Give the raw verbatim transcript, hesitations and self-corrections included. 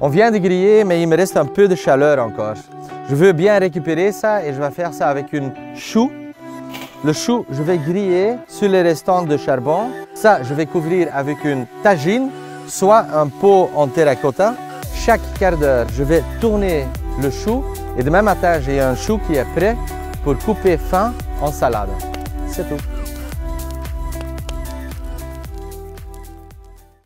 On vient de griller, mais il me reste un peu de chaleur encore. Je veux bien récupérer ça et je vais faire ça avec une chou. Le chou, je vais griller sur les restants de charbon. Ça, je vais couvrir avec une tagine, soit un pot en terracotta. Chaque quart d'heure, je vais tourner le chou et demain matin, j'ai un chou qui est prêt pour couper fin en salade. C'est tout.